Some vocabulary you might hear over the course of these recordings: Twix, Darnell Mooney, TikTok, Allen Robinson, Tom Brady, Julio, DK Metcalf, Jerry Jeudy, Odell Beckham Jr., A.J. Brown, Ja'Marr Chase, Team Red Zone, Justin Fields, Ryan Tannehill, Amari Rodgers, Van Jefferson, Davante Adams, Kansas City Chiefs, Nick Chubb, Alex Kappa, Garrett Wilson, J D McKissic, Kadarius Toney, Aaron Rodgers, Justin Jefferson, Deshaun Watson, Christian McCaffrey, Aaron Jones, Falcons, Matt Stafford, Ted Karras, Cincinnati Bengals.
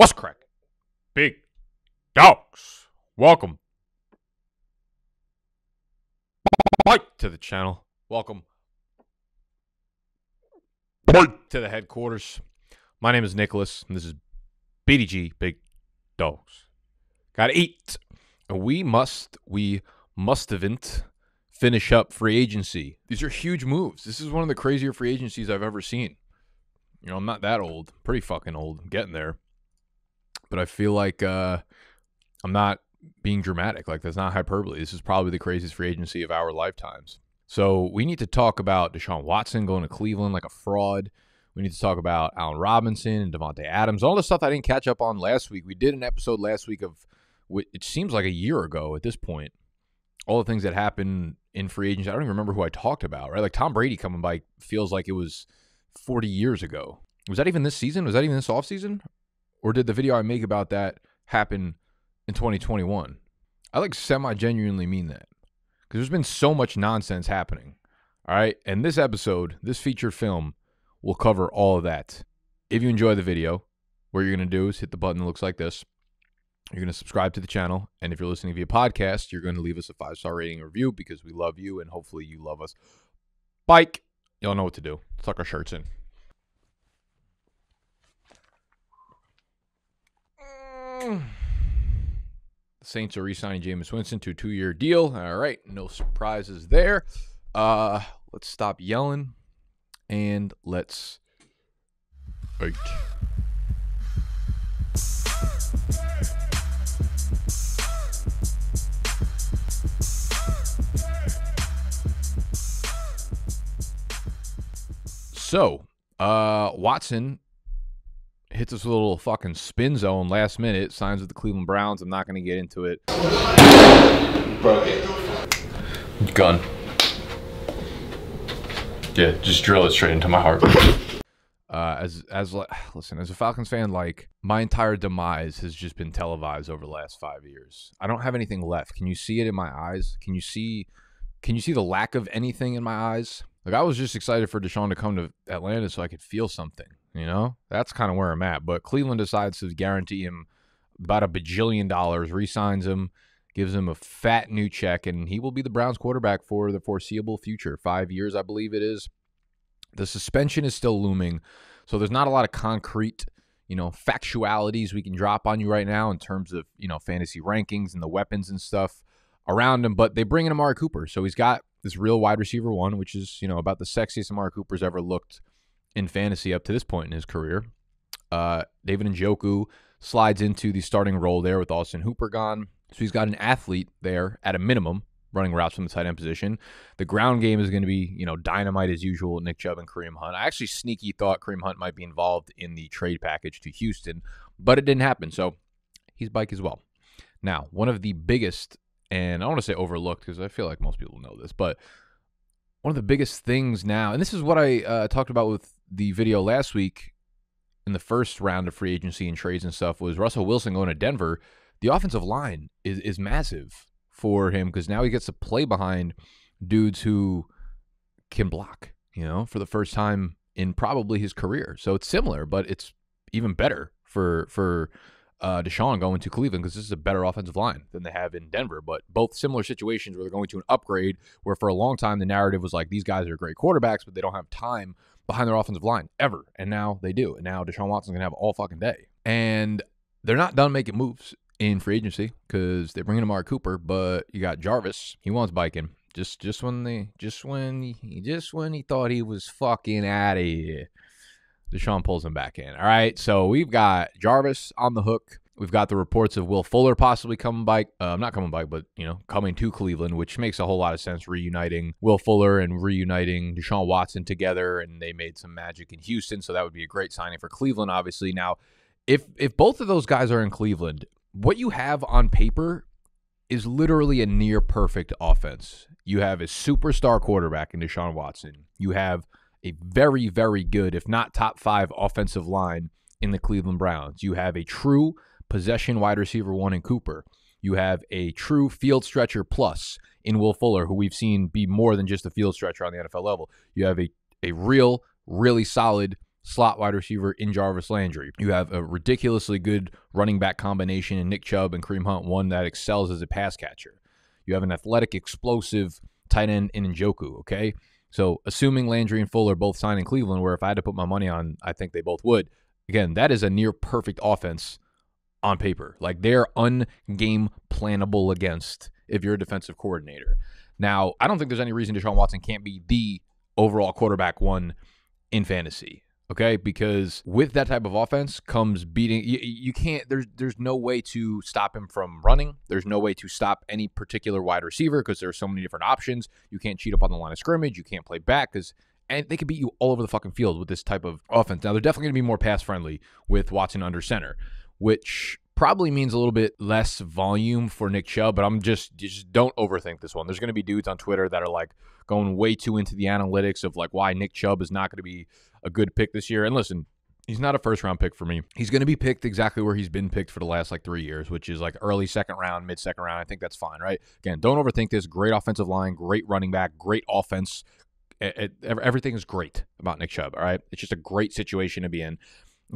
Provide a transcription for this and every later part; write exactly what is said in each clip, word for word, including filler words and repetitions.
What's crack? Big dogs. Welcome Mike to the channel. Welcome Mike to the headquarters. My name is Nicholas, and this is B D G, Big Dogs. Gotta eat. And we must, we must event finish up free agency. These are huge moves. This is one of the crazier free agencies I've ever seen. You know, I'm not that old. I'm pretty fucking old. I'm getting there. But I feel like uh, I'm not being dramatic. Like, that's not hyperbole. This is probably the craziest free agency of our lifetimes. So we need to talk about Deshaun Watson going to Cleveland like a fraud. We need to talk about Allen Robinson and Davante Adams. All the stuff I didn't catch up on last week. We did an episode last week of, it seems like a year ago at this point, all the things that happened in free agency. I don't even remember who I talked about, right? Like Tom Brady coming by feels like it was forty years ago. Was that even this season? Was that even this offseason? Or did the video I make about that happen in twenty twenty-one? I like semi-genuinely mean that, because there's been so much nonsense happening, all right? And this episode, this feature film, will cover all of that. If you enjoy the video, what you're going to do is hit the button that looks like this. You're going to subscribe to the channel, and if you're listening via podcast, you're going to leave us a five-star rating review because we love you, and hopefully you love us. Bike! Y'all know what to do. Tuck our shirts in. The Saints are re-signing Jameis Winston to a two-year deal. All right, no surprises there. Uh, let's stop yelling, and let's eat. So, uh, Watson hits us with a little fucking spin zone last minute, signs with the Cleveland Browns. I'm not going to get into it. Broke it. Gun. Yeah, just drill it straight into my heart. Uh, as, as, listen, as a Falcons fan, like, my entire demise has just been televised over the last five years. I don't have anything left. Can you see it in my eyes? Can you see, can you see the lack of anything in my eyes? Like, I was just excited for Deshaun to come to Atlanta so I could feel something, you know? That's kind of where I'm at. But Cleveland decides to guarantee him about a bajillion dollars, re-signs him, gives him a fat new check, and he will be the Browns quarterback for the foreseeable future. Five years, I believe it is. The suspension is still looming, so there's not a lot of concrete, you know, factualities we can drop on you right now in terms of, you know, fantasy rankings and the weapons and stuff around him. But they bring in Amari Cooper, so he's got this real wide receiver one, which is, you know, about the sexiest Amari Cooper's ever looked in fantasy up to this point in his career. Uh, David Njoku slides into the starting role there with Austin Hooper gone. So he's got an athlete there at a minimum running routes from the tight end position. The ground game is going to be, you know, dynamite as usual, Nick Chubb and Kareem Hunt. I actually sneaky thought Kareem Hunt might be involved in the trade package to Houston, but it didn't happen. So he's bike as well. Now, one of the biggest, and I don't want to say overlooked because I feel like most people know this, but one of the biggest things now, and this is what I uh, talked about with the video last week in the first round of free agency and trades and stuff, was Russell Wilson going to Denver. The offensive line is, is massive for him because now he gets to play behind dudes who can block, you know, for the first time in probably his career. So it's similar, but it's even better for, for, Uh, Deshaun going to Cleveland because this is a better offensive line than they have in Denver, but both similar situations where they're going to an upgrade where for a long time the narrative was like, these guys are great quarterbacks, but they don't have time behind their offensive line ever. And now they do. And now Deshaun Watson's going to have all fucking day. And they're not done making moves in free agency because they bring in Amari Cooper, but you got Jarvis. He wants biking. Just, just when they, just when, he, just when he thought he was fucking out of here, Deshaun pulls him back in. All right, so we've got Jarvis on the hook. We've got the reports of Will Fuller possibly coming by, uh, not coming by, but, you know, coming to Cleveland, which makes a whole lot of sense, reuniting Will Fuller and reuniting Deshaun Watson together, and they made some magic in Houston, so that would be a great signing for Cleveland, obviously. Now, if, if both of those guys are in Cleveland, what you have on paper is literally a near-perfect offense. You have a superstar quarterback in Deshaun Watson. You have a very, very good, if not top five, offensive line in the Cleveland Browns. You have a true possession wide receiver one in Cooper. You have a true field stretcher plus in Will Fuller, who we've seen be more than just a field stretcher on the N F L level. You have a, a real, really solid slot wide receiver in Jarvis Landry. You have a ridiculously good running back combination in Nick Chubb and Kareem Hunt, one that excels as a pass catcher. You have an athletic, explosive tight end in Njoku, okay? So assuming Landry and Fuller both sign in Cleveland, where if I had to put my money on, I think they both would. Again, that is a near-perfect offense on paper. Like, they're un-game plannable against if you're a defensive coordinator. Now, I don't think there's any reason Deshaun Watson can't be the overall quarterback one in fantasy. Okay, because with that type of offense comes beating. You, you can't, there's there's no way to stop him from running. There's no way to stop any particular wide receiver because there are so many different options. You can't cheat up on the line of scrimmage. You can't play back because and they could beat you all over the fucking field with this type of offense. Now, they're definitely going to be more pass-friendly with Watson under center, which probably means a little bit less volume for Nick Chubb, but I'm just, just don't overthink this one. There's going to be dudes on Twitter that are like going way too into the analytics of like why Nick Chubb is not going to be a good pick this year. And listen, he's not a first round pick for me. He's going to be picked exactly where he's been picked for the last like three years, which is like early second round, mid second round. I think that's fine, right? Again, don't overthink this. Great offensive line, great running back, great offense. It, it, everything is great about Nick Chubb, all right? It's just a great situation to be in.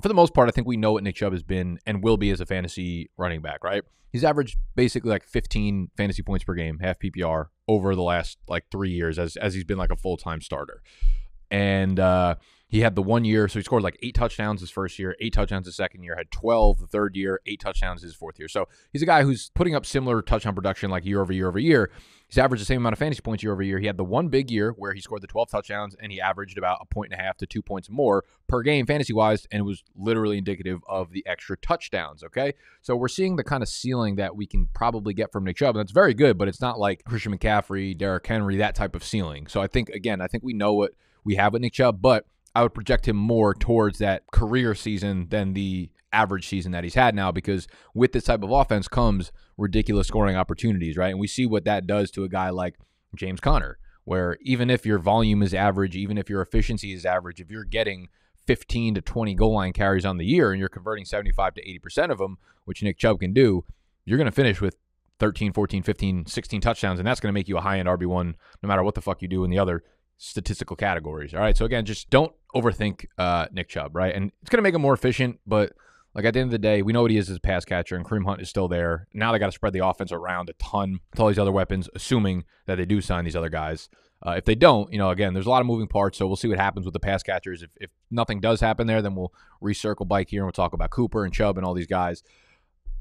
For the most part, I think we know what Nick Chubb has been and will be as a fantasy running back, right? He's averaged basically like fifteen fantasy points per game, half P P R, over the last like three years as as he's been like a full-time starter. And uh, he had the one year, so he scored like eight touchdowns his first year, eight touchdowns his second year, had twelve the third year, eight touchdowns his fourth year. So he's a guy who's putting up similar touchdown production like year over year over year. He's averaged the same amount of fantasy points year over year. He had the one big year where he scored the twelve touchdowns and he averaged about a point and a half to two points more per game fantasy-wise, and it was literally indicative of the extra touchdowns, okay? So we're seeing the kind of ceiling that we can probably get from Nick Chubb, and that's very good, but it's not like Christian McCaffrey, Derrick Henry, that type of ceiling. So I think, again, I think we know what we have with Nick Chubb, but I would project him more towards that career season than the average season that he's had now, because with this type of offense comes ridiculous scoring opportunities, right? And we see what that does to a guy like James Conner, where even if your volume is average, even if your efficiency is average, if you're getting fifteen to twenty goal line carries on the year and you're converting seventy-five to eighty percent of them, which Nick Chubb can do, you're going to finish with thirteen, fourteen, fifteen, sixteen touchdowns, and that's going to make you a high-end R B one no matter what the fuck you do in the other statistical categories. All right. So again, just don't overthink uh, Nick Chubb, right? And it's going to make him more efficient, but like at the end of the day, we know what he is as a pass catcher, and Kareem Hunt is still there. Now they got to spread the offense around a ton with all these other weapons, assuming that they do sign these other guys. Uh, if they don't, you know, again, there's a lot of moving parts, so we'll see what happens with the pass catchers. If, if nothing does happen there, then we'll recircle bike here and we'll talk about Cooper and Chubb and all these guys.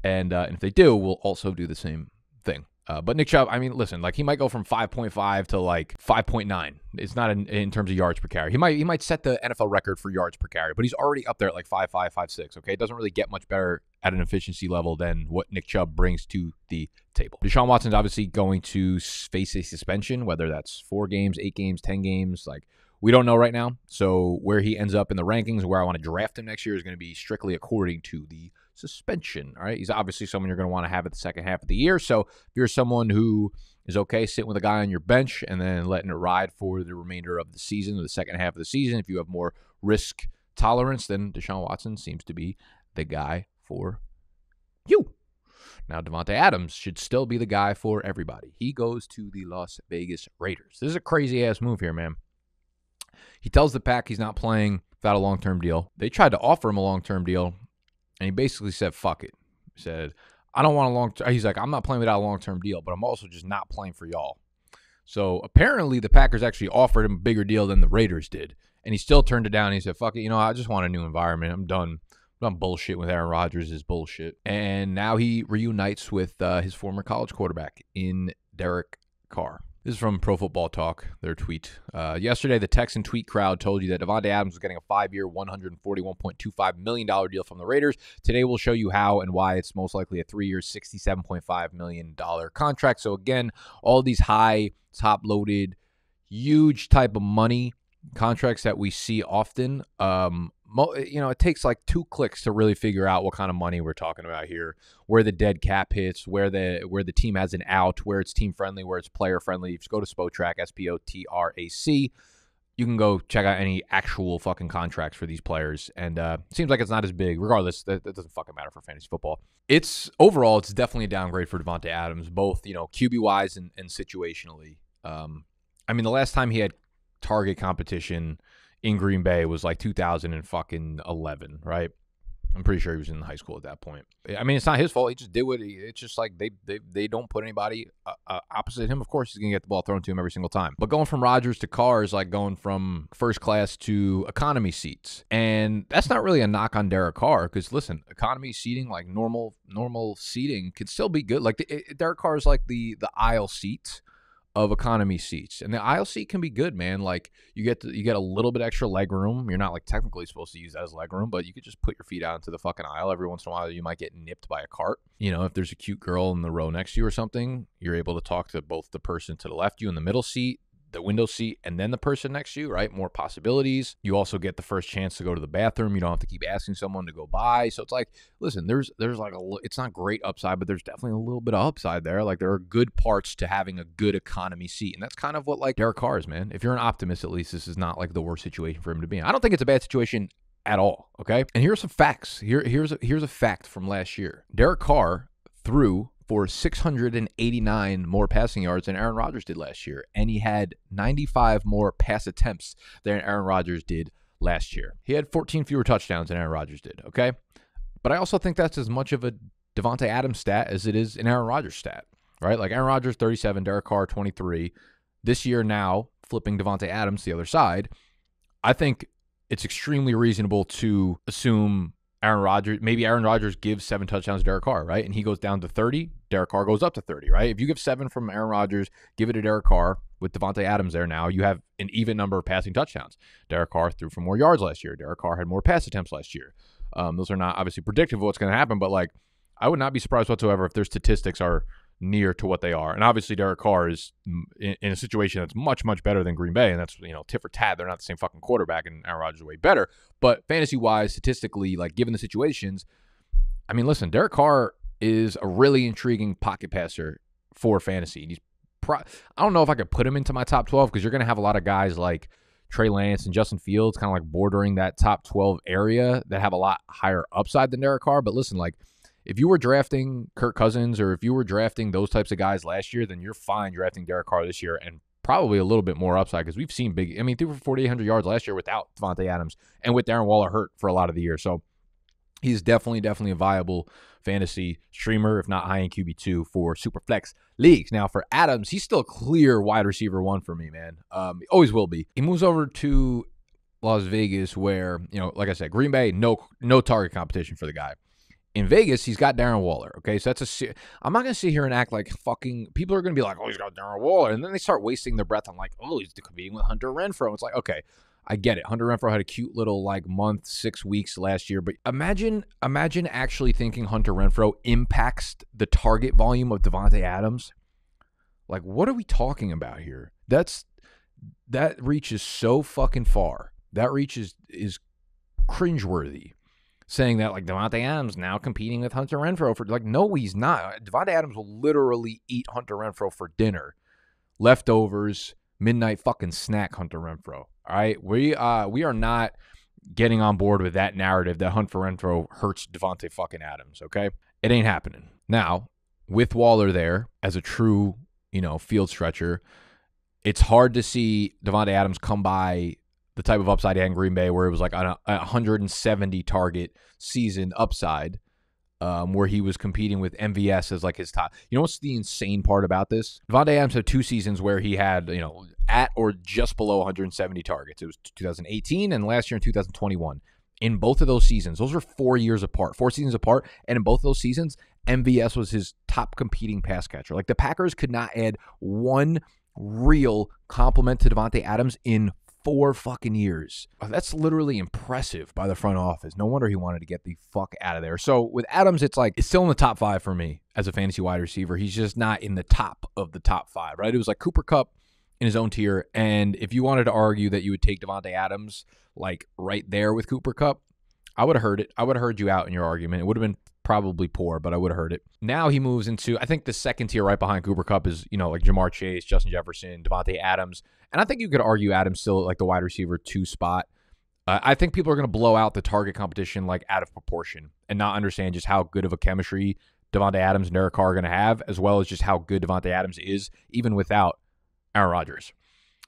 And, uh, and if they do, we'll also do the same thing. Uh, but Nick Chubb, I mean, listen, like he might go from five point five to like five point nine. It's not in, in terms of yards per carry. He might he might set the N F L record for yards per carry, but he's already up there at like five five, five six, okay? It doesn't really get much better at an efficiency level than what Nick Chubb brings to the table. Deshaun Watson's obviously going to face a suspension, whether that's four games, eight games, ten games, like we don't know right now. So where he ends up in the rankings, where I want to draft him next year is going to be strictly according to the suspension, all right? He's obviously someone you're going to want to have at the second half of the year. So if you're someone who is okay sitting with a guy on your bench and then letting it ride for the remainder of the season or the second half of the season, if you have more risk tolerance, then Deshaun Watson seems to be the guy for you. Now, Davante Adams should still be the guy for everybody. He goes to the Las Vegas Raiders. This is a crazy-ass move here, man. He tells the Pack he's not playing without a long-term deal. They tried to offer him a long-term deal, and he basically said, fuck it. He said, I don't want a long-term. He's like, I'm not playing without a long-term deal, but I'm also just not playing for y'all. So apparently the Packers actually offered him a bigger deal than the Raiders did, and he still turned it down. He said, fuck it. You know, I just want a new environment. I'm done. I'm done bullshit with Aaron Rodgers. Is bullshit. And now he reunites with uh, his former college quarterback in Derek Carr. This is from Pro Football Talk, their tweet. Uh, yesterday, the Texan tweet crowd told you that Davante Adams was getting a five-year, one hundred forty-one point two five million dollars deal from the Raiders. Today, we'll show you how and why it's most likely a three-year, sixty-seven point five million dollars contract. So, again, all these high, top-loaded, huge type of money contracts that we see often, um, mo you know, it takes like two clicks to really figure out what kind of money we're talking about here, where the dead cap hits, where the where the team has an out, where it's team friendly, where it's player friendly. Just go to Spotrac, S P O T R A C. You can go check out any actual fucking contracts for these players. And uh, it seems like it's not as big. Regardless, that, that doesn't fucking matter for fantasy football. It's overall, it's definitely a downgrade for Davante Adams, both, you know, Q B-wise and, and situationally. Um, I mean, the last time he had target competition in Green Bay was like two thousand eleven, right? I'm pretty sure he was in high school at that point. I mean, it's not his fault. He just did what he, it's just like they they, they don't put anybody uh, uh, opposite him. Of course, he's going to get the ball thrown to him every single time. But going from Rodgers to Carr is like going from first class to economy seats. And that's not really a knock on Derek Carr because, listen, economy seating, like normal normal seating can still be good. Like the, it, Derek Carr is like the, the aisle seat of economy seats. And the aisle seat can be good, man. Like you get to, you get a little bit extra leg room. You're not like technically supposed to use that as leg room, but you could just put your feet out into the fucking aisle. Every once in a while, you might get nipped by a cart. You know, if there's a cute girl in the row next to you or something, you're able to talk to both the person to the left, you in the middle seat, the window seat, and then the person next to you, right? More possibilities. You also get the first chance to go to the bathroom. You don't have to keep asking someone to go by. So it's like, listen, there's there's like a, it's not great upside, but there's definitely a little bit of upside there. Like there are good parts to having a good economy seat, and that's kind of what like Derek Carr is, man. If you're an optimist, at least this is not like the worst situation for him to be in. I don't think it's a bad situation at all. Okay, and here's some facts. Here here's a, here's a fact from last year. Derek Carr threw for six hundred eighty-nine more passing yards than Aaron Rodgers did last year. And he had ninety-five more pass attempts than Aaron Rodgers did last year. He had fourteen fewer touchdowns than Aaron Rodgers did, okay? But I also think that's as much of a Davante Adams stat as it is an Aaron Rodgers stat, right? Like Aaron Rodgers, thirty-seven, Derek Carr, twenty-three. This year now, flipping Davante Adams the other side, I think it's extremely reasonable to assume Aaron Rodgers, maybe Aaron Rodgers gives seven touchdowns to Derek Carr, right? And he goes down to thirty. Derek Carr goes up to thirty, right? If you give seven from Aaron Rodgers, give it to Derek Carr with Davante Adams there now, you have an even number of passing touchdowns. Derek Carr threw for more yards last year. Derek Carr had more pass attempts last year. Um, those are not obviously predictive of what's going to happen, but like I would not be surprised whatsoever if their statistics are near to what they are. And obviously Derek Carr is in, in a situation that's much, much better than Green Bay, and that's, you know, tit for tat. They're not the same fucking quarterback, and Aaron Rodgers is way better. But fantasy-wise, statistically, like given the situations, I mean, listen, Derek Carr is a really intriguing pocket passer for fantasy. He's pro I don't know if I could put him into my top twelve because you're going to have a lot of guys like Trey Lance and Justin Fields kind of like bordering that top twelve area that have a lot higher upside than Derek Carr. But listen, like if you were drafting Kirk Cousins or if you were drafting those types of guys last year, then you're fine drafting Derek Carr this year and probably a little bit more upside because we've seen big, I mean, threw for forty-eight hundred yards last year without Davante Adams and with Darren Waller hurt for a lot of the year. So he's definitely, definitely a viable fantasy streamer, if not high in Q B two for Superflex leagues. Now for Adams, he's still clear wide receiver one for me, man. Um, always will be. He moves over to Las Vegas where, you know, like I said, Green Bay, no, no target competition for the guy. In Vegas, he's got Darren Waller, okay? So that's a... I'm not going to sit here and act like fucking... People are going to be like, oh, he's got Darren Waller. And then they start wasting their breath on like, oh, he's competing with Hunter Renfrow. It's like, okay, I get it. Hunter Renfrow had a cute little like month, six weeks last year. But imagine imagine actually thinking Hunter Renfrow impacts the target volume of Davante Adams. Like, what are we talking about here? That's... That reach is so fucking far. That reach is, is cringeworthy. Saying that like Davante Adams now competing with Hunter Renfrow for like, no, he's not. Davante Adams will literally eat Hunter Renfrow for dinner, leftovers, midnight fucking snack. Hunter Renfrow. All right, we uh we are not getting on board with that narrative that Hunter Renfrow hurts Davante fucking Adams. Okay, it ain't happening. Now with Waller there as a true, you know, field stretcher, it's hard to see Davante Adams come by the type of upside he had in Green Bay where it was like on a, a one hundred seventy target season upside um, where he was competing with M V S as like his top. You know what's the insane part about this? Davante Adams had two seasons where he had, you know, at or just below one hundred seventy targets. It was two thousand eighteen and last year in two thousand twenty-one. In both of those seasons, those were four years apart, four seasons apart. And in both of those seasons, M V S was his top competing pass catcher. Like the Packers could not add one real compliment to Davante Adams in four fucking years. That's literally impressive by the front office. No wonder he wanted to get the fuck out of there. So with Adams, it's like, it's still in the top five for me as a fantasy wide receiver. He's just not in the top of the top five, right? It was like Cooper Kupp in his own tier. And if you wanted to argue that you would take Davante Adams, like right there with Cooper Kupp, I would have heard it. I would have heard you out in your argument. It would have been probably poor, but I would have heard it. Now he moves into, I think the second tier right behind Cooper Kupp is, you know, like Ja'Marr Chase, Justin Jefferson, Davante Adams. And I think you could argue Adams still at like the wide receiver two spot. Uh, I think people are going to blow out the target competition like out of proportion and not understand just how good of a chemistry Davante Adams and Derek Carr are going to have, as well as just how good Davante Adams is, even without Aaron Rodgers.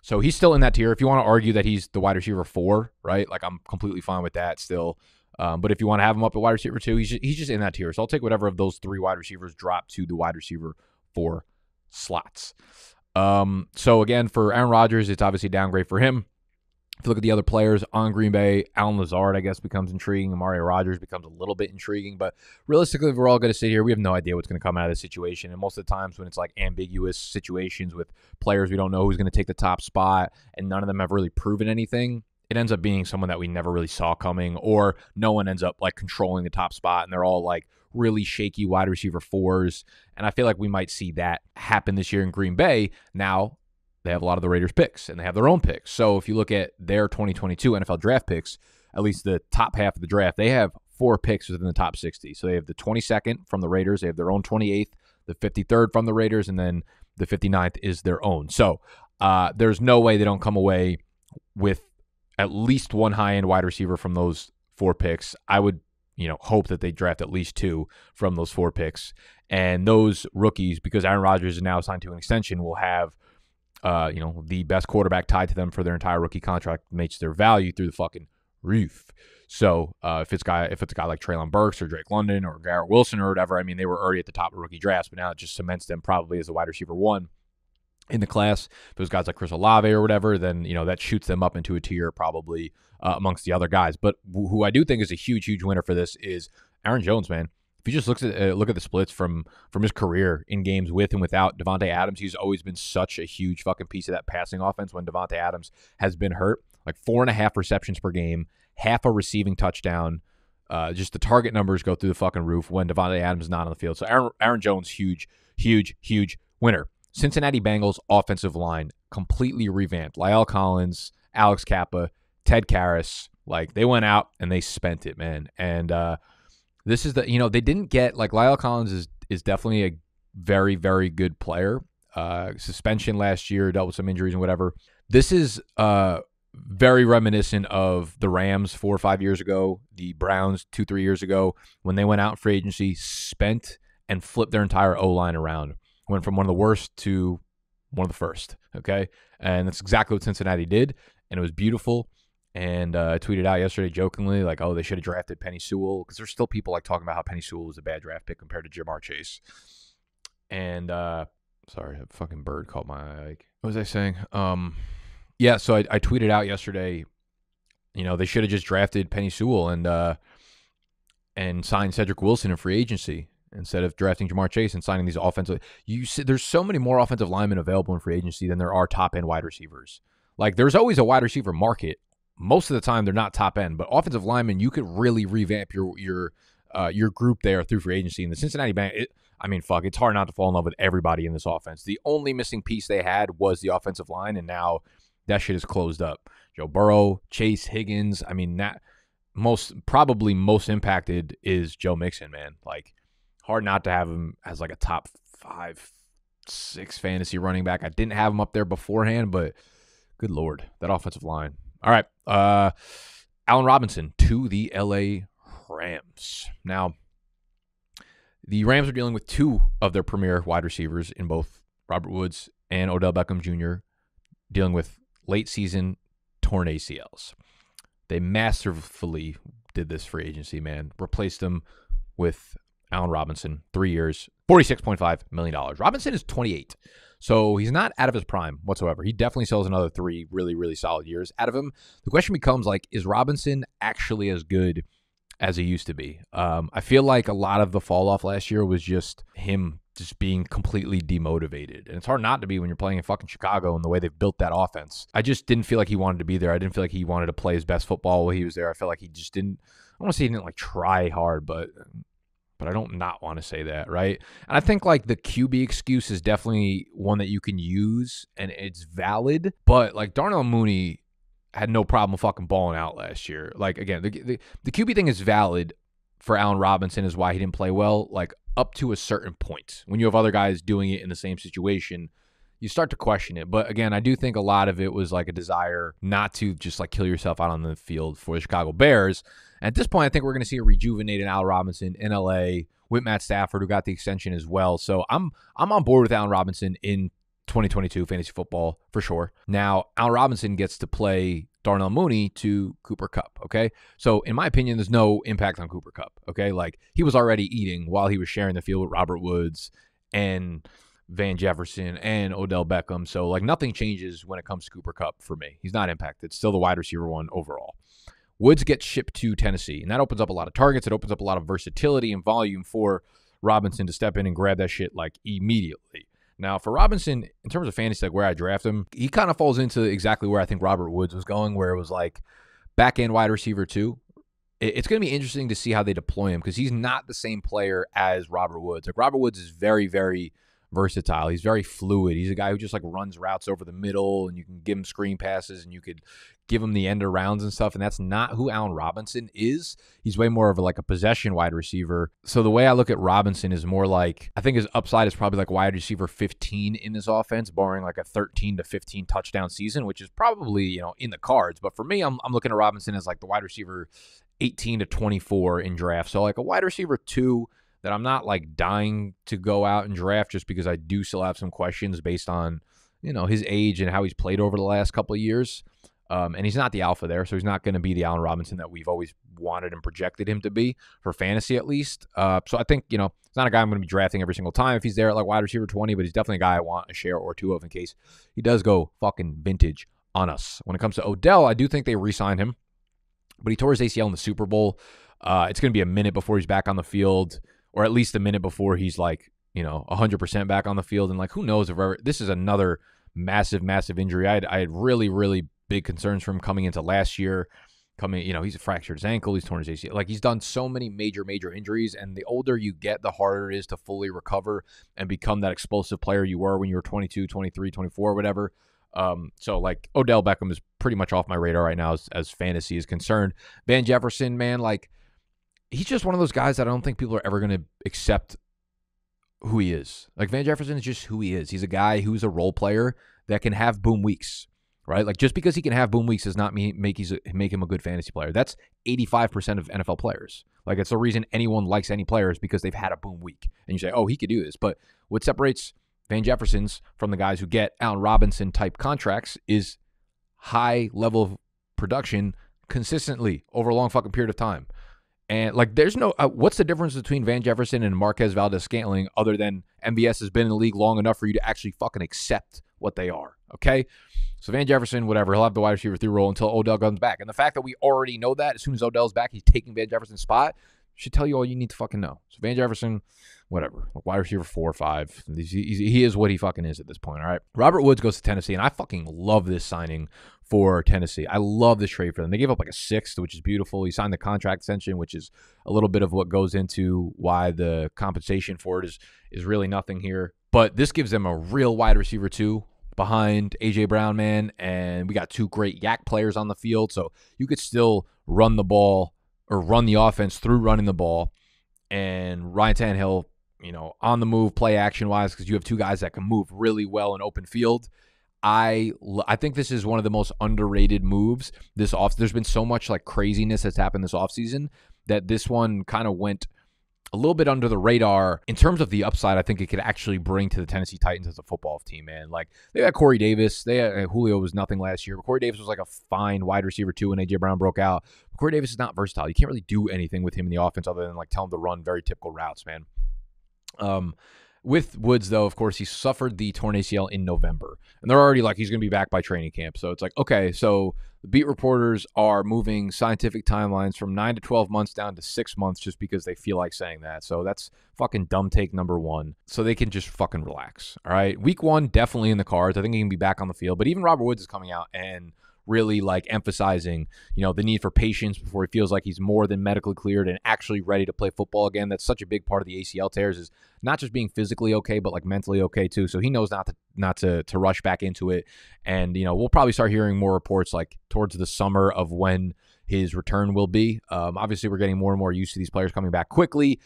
So he's still in that tier. If you want to argue that he's the wide receiver four, right? Like, I'm completely fine with that still. Um, but if you want to have him up at wide receiver two, he's just, he's just in that tier. So I'll take whatever of those three wide receivers drop to the wide receiver four slots. Um, so again, for Aaron Rodgers, it's obviously a downgrade for him. If you look at the other players on Green Bay, Allen Lazard, I guess, becomes intriguing. Amari Rodgers becomes a little bit intriguing. But realistically, we're all going to sit here. We have no idea what's going to come out of this situation. And most of the times when it's like ambiguous situations with players, we don't know who's going to take the top spot, and none of them have really proven anything, it ends up being someone that we never really saw coming, or no one ends up like controlling the top spot, and they're all like really shaky wide receiver fours. And I feel like we might see that happen this year in Green Bay. Now, they have a lot of the Raiders picks, and they have their own picks. So if you look at their twenty twenty-two N F L draft picks, at least the top half of the draft, they have four picks within the top sixty. So they have the twenty-second from the Raiders. They have their own twenty-eighth, the fifty-third from the Raiders, and then the fifty-ninth is their own. So uh, there's no way they don't come away with at least one high-end wide receiver from those four picks. I would, you know, hope that they draft at least two from those four picks. And those rookies, because Aaron Rodgers is now signed to an extension, will have – Uh, you know, the best quarterback tied to them for their entire rookie contract, makes their value through the fucking roof. So uh, if it's guy, if it's a guy like Treylon Burks or Drake London or Garrett Wilson or whatever, I mean, they were already at the top of rookie drafts, but now it just cements them probably as the wide receiver one in the class. If those guys like Chris Olave or whatever, then, you know, that shoots them up into a tier probably uh, amongst the other guys. But who I do think is a huge, huge winner for this is Aaron Jones, man. If you just look at uh, look at the splits from from his career in games with and without Davante Adams, he's always been such a huge fucking piece of that passing offense when Davante Adams has been hurt. Like four and a half receptions per game, half a receiving touchdown. Uh, just the target numbers go through the fucking roof when Davante Adams is not on the field. So Aaron, Aaron Jones, huge, huge, huge winner. Cincinnati Bengals offensive line completely revamped. La'el Collins, Alex Kappa, Ted Karras, like they went out and they spent it, man. And uh, This is the, you know, they didn't get, like, La'el Collins is is definitely a very, very good player. Uh, suspension last year, dealt with some injuries and whatever. This is uh, very reminiscent of the Rams four or five years ago, the Browns two, three years ago, when they went out in free agency, spent and flipped their entire O-line around. Went from one of the worst to one of the first, okay? And that's exactly what Cincinnati did, and it was beautiful. And uh, I tweeted out yesterday jokingly, like, oh, they should have drafted Penei Sewell, because there's still people like talking about how Penei Sewell was a bad draft pick compared to Ja'Marr Chase. And uh, sorry, a fucking bird caught my like. What was I saying? Um, yeah, so I, I tweeted out yesterday, you know, they should have just drafted Penei Sewell and uh, and signed Cedric Wilson in free agency instead of drafting Ja'Marr Chase and signing these offensive. You see, there's so many more offensive linemen available in free agency than there are top end wide receivers. Like, there's always a wide receiver market. Most of the time, they're not top end, but offensive linemen, you could really revamp your your uh, your group there through free agency. And the Cincinnati Bengals, I mean, fuck, it's hard not to fall in love with everybody in this offense. The only missing piece they had was the offensive line, and now that shit is closed up. Joe Burrow, Chase, Higgins. I mean, that most probably most impacted is Joe Mixon, man. Like, hard not to have him as like a top five, six fantasy running back. I didn't have him up there beforehand, but good Lord, that offensive line. All right, uh, Allen Robinson to the L A Rams. Now, the Rams are dealing with two of their premier wide receivers in both Robert Woods and Odell Beckham Junior dealing with late-season torn A C Ls. They masterfully did this free agency, man. Replaced them with Allen Robinson, three years, forty-six point five million dollars. Robinson is twenty-eight. So he's not out of his prime whatsoever. He definitely sells another three really, really solid years out of him. The question becomes, like, is Robinson actually as good as he used to be? Um, I feel like a lot of the fall off last year was just him just being completely demotivated. And it's hard not to be when you're playing in fucking Chicago and the way they've built that offense. I just didn't feel like he wanted to be there. I didn't feel like he wanted to play his best football while he was there. I felt like he just didn't, I want to say he didn't, like, try hard, but... But I don't not want to say that, right? And I think, like, the Q B excuse is definitely one that you can use, and it's valid. But, like, Darnell Mooney had no problem fucking balling out last year. Like, again, the, the, the Q B thing is valid for Allen Robinson, is why he didn't play well, like, up to a certain point. When you have other guys doing it in the same situation, you start to question it. But, again, I do think a lot of it was, like, a desire not to just, like, kill yourself out on the field for the Chicago Bears. At this point, I think we're going to see a rejuvenated Allen Robinson in L A with Matt Stafford, who got the extension as well. So I'm I'm on board with Allen Robinson in twenty twenty-two fantasy football for sure. Now, Allen Robinson gets to play Darnell Mooney to Cooper Kupp, okay? So, in my opinion, there's no impact on Cooper Kupp, okay? Like, he was already eating while he was sharing the field with Robert Woods and Van Jefferson and Odell Beckham. So, like, nothing changes when it comes to Cooper Kupp for me. He's not impacted. Still the wide receiver one overall. Woods gets shipped to Tennessee, and that opens up a lot of targets. It opens up a lot of versatility and volume for Robinson to step in and grab that shit, like, immediately. Now, for Robinson, in terms of fantasy, like where I draft him, he kind of falls into exactly where I think Robert Woods was going, where it was like back-end wide receiver too. It's going to be interesting to see how they deploy him because he's not the same player as Robert Woods. Like Robert Woods is very, very versatile. He's very fluid. He's a guy who just like runs routes over the middle, and you can give him screen passes, and you could give him the end of rounds and stuff, and that's not who Allen Robinson is. He's way more of a, like a possession wide receiver. So the way I look at Robinson is more like, I think his upside is probably like wide receiver fifteen in this offense, barring like a thirteen to fifteen touchdown season, which is probably, you know, in the cards. But for me, I'm, I'm looking at Robinson as like the wide receiver eighteen to twenty-four in draft. So like a wide receiver two, that I'm not like dying to go out and draft just because I do still have some questions based on, you know, his age and how he's played over the last couple of years. Um, and he's not the alpha there, so he's not going to be the Allen Robinson that we've always wanted and projected him to be for fantasy at least. Uh, so I think, you know, it's not a guy I'm going to be drafting every single time if he's there at like wide receiver twenty, but he's definitely a guy I want a share or two of in case he does go fucking vintage on us. When it comes to Odell, I do think they re-signed him, but he tore his A C L in the Super Bowl. Uh, it's going to be a minute before he's back on the field, or at least a minute before he's like, you know, one hundred percent back on the field. And like, who knows if ever, this is another massive, massive injury. I had, I had really, really big concerns for him coming into last year. Coming, you know, he's fractured his ankle, he's torn his A C L. Like, he's done so many major, major injuries. And the older you get, the harder it is to fully recover and become that explosive player you were when you were twenty-two, twenty-three, twenty-four, whatever. Um, so, like, Odell Beckham is pretty much off my radar right now as, as fantasy is concerned. Van Jefferson, man, like, he's just one of those guys that I don't think people are ever going to accept who he is. Like, Van Jefferson is just who he is. He's a guy who's a role player that can have boom weeks, right? Like, just because he can have boom weeks does not mean make, he's a, make him a good fantasy player. That's eighty-five percent of N F L players. Like, it's the reason anyone likes any player is because they've had a boom week. And you say, oh, he could do this. But what separates Van Jefferson's from the guys who get Allen Robinson-type contracts is high level of production consistently over a long fucking period of time. And, like, there's no uh, – what's the difference between Van Jefferson and Marquez Valdes-Scantling other than M V S has been in the league long enough for you to actually fucking accept what they are, okay? So, Van Jefferson, whatever, he'll have the wide receiver three role until Odell comes back. And the fact that we already know that as soon as Odell's back, he's taking Van Jefferson's spot should tell you all you need to fucking know. So, Van Jefferson, whatever, like wide receiver four or five. He's, he's, he is what he fucking is at this point, all right? Robert Woods goes to Tennessee, and I fucking love this signing for Tennessee. I love this trade for them. They gave up like a sixth, which is beautiful. He signed the contract extension, which is a little bit of what goes into why the compensation for it is is really nothing here. But this gives them a real wide receiver too behind A J Brown, man. And we got two great yak players on the field. So you could still run the ball or run the offense through running the ball. And Ryan Tannehill, you know, on the move, play action-wise, because you have two guys that can move really well in open field. I, I think this is one of the most underrated moves this off. There's been so much like craziness that's happened this offseason that this one kind of went a little bit under the radar. In terms of the upside, I think it could actually bring to the Tennessee Titans as a football team, man. Like, they got Corey Davis. They had, Julio was nothing last year. But Corey Davis was like a fine wide receiver too when A J Brown broke out. But Corey Davis is not versatile. You can't really do anything with him in the offense other than like tell him to run very typical routes, man. Um... With Woods, though, of course, he suffered the torn A C L in November. And they're already like, he's going to be back by training camp. So it's like, okay, so the beat reporters are moving scientific timelines from nine to twelve months down to six months just because they feel like saying that. So that's fucking dumb take number one. So they can just fucking relax, all right? Week one, definitely in the cards. I think he can be back on the field. But even Robert Woods is coming out and really like emphasizing, you know, the need for patience before he feels like he's more than medically cleared and actually ready to play football again. That's such a big part of the A C L tears is not just being physically okay, but like mentally okay too. So he knows not to not to to rush back into it. And, you know, we'll probably start hearing more reports like towards the summer of when his return will be. Um, obviously, we're getting more and more used to these players coming back quickly.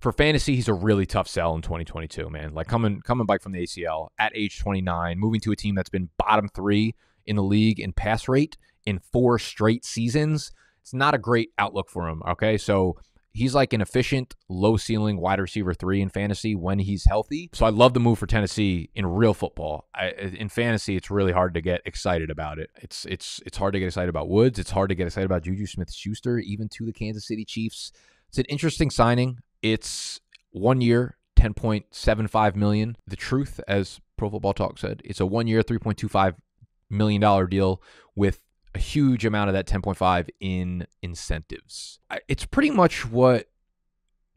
For fantasy, he's a really tough sell in twenty twenty-two, man. Like coming coming back from the A C L at age twenty-nine, moving to a team that's been bottom three in the league in pass rate in four straight seasons. It's not a great outlook for him, okay? So he's like an efficient, low-ceiling wide receiver three in fantasy when he's healthy. So I love the move for Tennessee in real football. I, in fantasy, it's really hard to get excited about it. It's it's it's hard to get excited about Woods. It's hard to get excited about Juju Smith-Schuster, even to the Kansas City Chiefs. It's an interesting signing. It's one year, ten point seven five million dollars. The truth, as Pro Football Talk said, it's a one-year, three point two five million dollars deal with a huge amount of that ten point five in incentives. It's pretty much what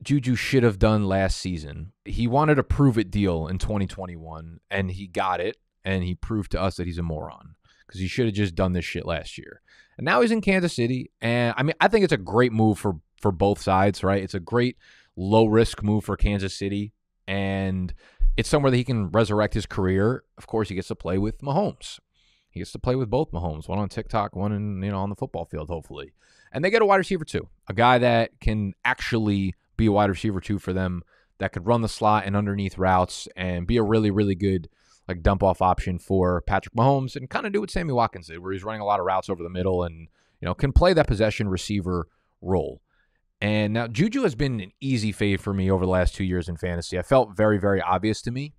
Juju should have done last season. He wanted a prove it deal in twenty twenty-one, and he got it, and he proved to us that he's a moron because he should have just done this shit last year. And now he's in Kansas City, and I mean, I think it's a great move for for both sides, right? It's a great low risk move for Kansas City, and it's somewhere that he can resurrect his career. Of course, he gets to play with Mahomes. He gets to play with both Mahomes, one on TikTok, one in, you know, on the football field, hopefully. And they get a wide receiver too, a guy that can actually be a wide receiver two for them, that could run the slot and underneath routes and be a really, really good like dump off option for Patrick Mahomes, and kind of do what Sammy Watkins did, where he's running a lot of routes over the middle and, you know, can play that possession receiver role. And now Juju has been an easy fade for me over the last two years in fantasy. I felt very, very obvious to me.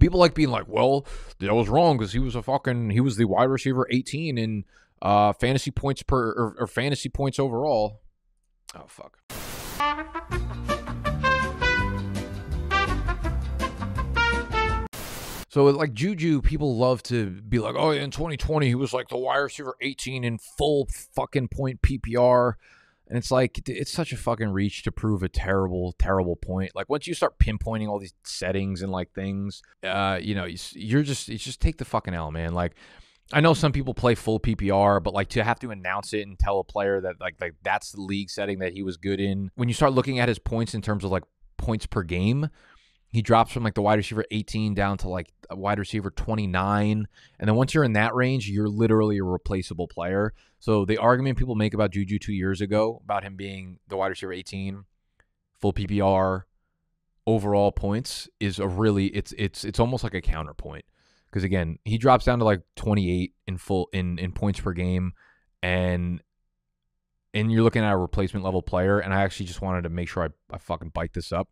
People like being like, well, that was wrong because he was a fucking, he was the wide receiver eighteen in uh, fantasy points per, or, or fantasy points overall. Oh, fuck. So like Juju, people love to be like, oh, yeah, in twenty twenty, he was like the wide receiver eighteen in full fucking point P P R. And it's like, it's such a fucking reach to prove a terrible, terrible point. Like once you start pinpointing all these settings and like things, uh, you know, you're just, it's just take the fucking L, man. Like I know some people play full P P R, but like to have to announce it and tell a player that like, like that's the league setting that he was good in. When you start looking at his points in terms of like points per game, he drops from like the wide receiver eighteen down to like a wide receiver twenty-nine. And then once you're in that range, you're literally a replaceable player. So the argument people make about Juju two years ago, about him being the wide receiver eighteen, full P P R, overall points, is a really, it's it's it's almost like a counterpoint. Because again, he drops down to like twenty-eight in full in in points per game, and and you're looking at a replacement level player. And I actually just wanted to make sure I, I fucking bite this up.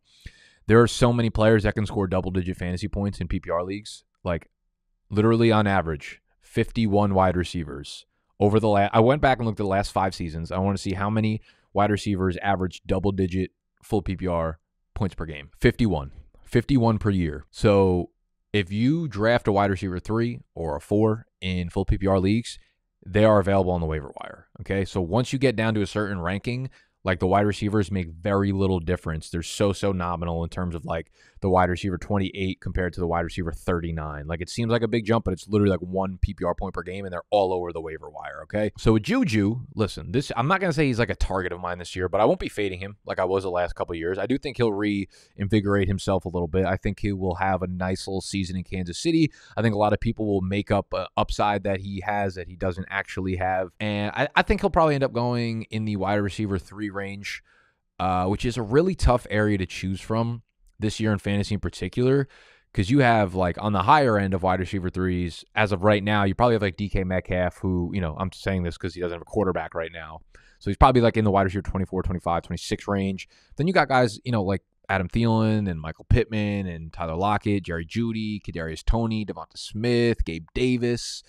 There are so many players that can score double-digit fantasy points in P P R leagues. Like, literally on average, fifty-one wide receivers. Over the last, I went back and looked at the last five seasons. I want to see how many wide receivers average double-digit full P P R points per game. fifty-one. fifty-one per year. So, if you draft a wide receiver three or a four in full P P R leagues, they are available on the waiver wire. Okay? So, once you get down to a certain ranking, like the wide receivers make very little difference. They're so, so nominal in terms of like the wide receiver twenty-eight compared to the wide receiver thirty-nine. Like it seems like a big jump, but it's literally like one P P R point per game and they're all over the waiver wire, okay? So with Juju, listen, this I'm not going to say he's like a target of mine this year, but I won't be fading him like I was the last couple of years. I do think he'll reinvigorate himself a little bit. I think he will have a nice little season in Kansas City. I think a lot of people will make up an upside that he has that he doesn't actually have. And I, I think he'll probably end up going in the wide receiver three range, uh, which is a really tough area to choose from this year in fantasy in particular, because you have like on the higher end of wide receiver threes, as of right now, you probably have like D K Metcalf, who, you know, I'm saying this because he doesn't have a quarterback right now. So he's probably like in the wide receiver twenty-four, twenty-five, twenty-six range. Then you got guys, you know, like Adam Thielen and Michael Pittman and Tyler Lockett, Jerry Jeudy, Kadarius Toney, Devonta Smith, Gabe Davis.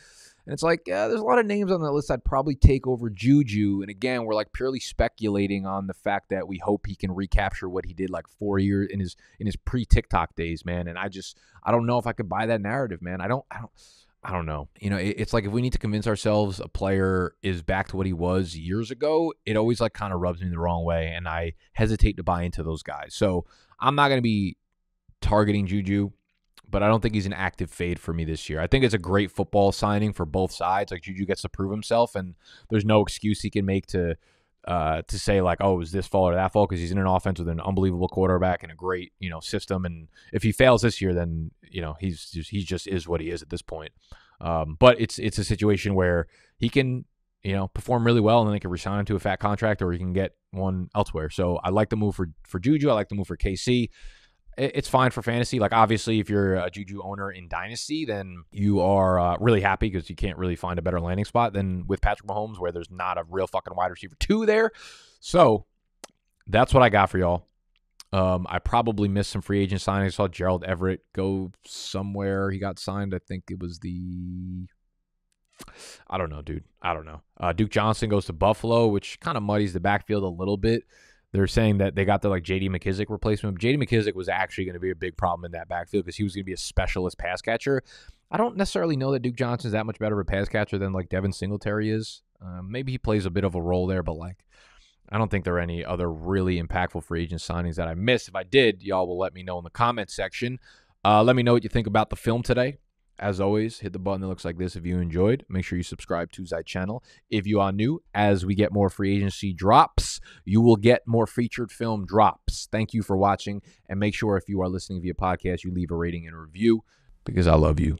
And it's like, yeah, there's a lot of names on that list I'd probably take over Juju. And again, we're like purely speculating on the fact that we hope he can recapture what he did like four years in his in his pre-TikTok days, man. And I just, I don't know if I could buy that narrative, man. I don't, I don't, I don't know. You know, it, it's like if we need to convince ourselves a player is back to what he was years ago, it always like kind of rubs me the wrong way. And I hesitate to buy into those guys. So I'm not going to be targeting Juju, but I don't think he's an active fade for me this year. I think it's a great football signing for both sides. Like Juju gets to prove himself, and there's no excuse he can make to uh, to say like, oh, it was this fall or that fall, because he's in an offense with an unbelievable quarterback and a great, you know, system. And if he fails this year, then, you know, he's just, he just is what he is at this point. Um, but it's it's a situation where he can, you know, perform really well, and then they can resign him to a fat contract, or he can get one elsewhere. So I like the move for for Juju. I like the move for K C. It's fine for fantasy. Like, obviously, if you're a Juju owner in Dynasty, then you are uh, really happy because you can't really find a better landing spot than with Patrick Mahomes, where there's not a real fucking wide receiver two there. So that's what I got for y'all. Um, I probably missed some free agent signings. I saw Gerald Everett go somewhere. He got signed. I think it was the... I don't know, dude. I don't know. Uh, Duke Johnson goes to Buffalo, which kind of muddies the backfield a little bit. They're saying that they got the like J D McKissic replacement. But J D McKissic was actually going to be a big problem in that backfield because he was going to be a specialist pass catcher. I don't necessarily know that Duke Johnson is that much better of a pass catcher than like Devin Singletary is. Uh, maybe he plays a bit of a role there, but like I don't think there are any other really impactful free agent signings that I missed. If I did, y'all will let me know in the comments section. Uh, let me know what you think about the film today. As always, hit the button that looks like this if you enjoyed. Make sure you subscribe to Zai channel. If you are new, as we get more free agency drops, you will get more featured film drops. Thank you for watching. And make sure if you are listening via podcast, you leave a rating and a review because I love you.